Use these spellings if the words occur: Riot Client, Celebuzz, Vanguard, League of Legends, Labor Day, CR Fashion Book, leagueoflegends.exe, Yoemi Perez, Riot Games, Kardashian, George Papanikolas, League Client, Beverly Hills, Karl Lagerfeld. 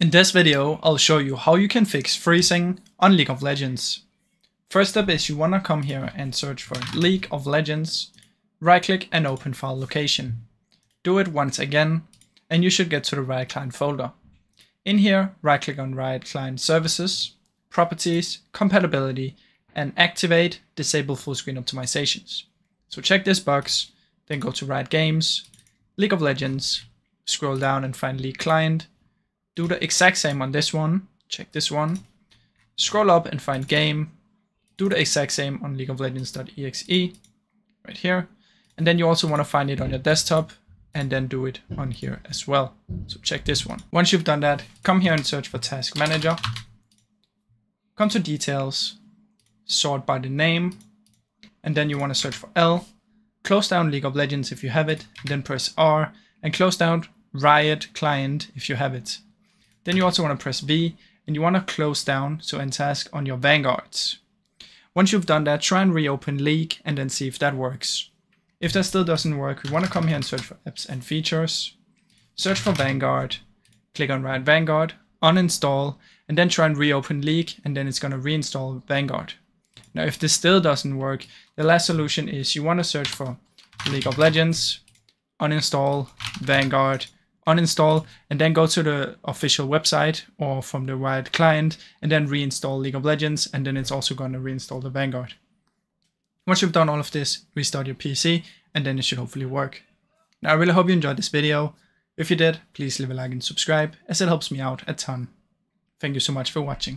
In this video, I'll show you how you can fix freezing on League of Legends. First step is you want to come here and search for League of Legends, right click and open file location. Do it once again and you should get to the Riot Client folder. In here, right click on Riot Client Services, Properties, Compatibility and activate Disable Full Screen Optimizations. So check this box, then go to Riot Games, League of Legends, scroll down and find League Client. Do the exact same on this one, check this one, scroll up and find game, do the exact same on leagueoflegends.exe, right here, and then you also want to find it on your desktop and then do it on here as well. So check this one. Once you've done that, come here and search for Task Manager, come to details, sort by the name, and then you want to search for L, close down League of Legends if you have it, then press R and close down Riot Client if you have it. Then you also want to press V and you want to close down, so end task on your Vanguards. Once you've done that, try and reopen League and then see if that works. If that still doesn't work, we want to come here and search for apps and features, search for Vanguard, click on Riot Vanguard, uninstall, and then try and reopen League and then it's going to reinstall Vanguard. Now if this still doesn't work, the last solution is you want to search for League of Legends, uninstall, Vanguard, uninstall, and then go to the official website or from the Riot Client and then reinstall League of Legends, and then it's also going to reinstall the Vanguard. Once you've done all of this, restart your PC and then it should hopefully work. Now I really hope you enjoyed this video. If you did, please leave a like and subscribe as it helps me out a ton. Thank you so much for watching.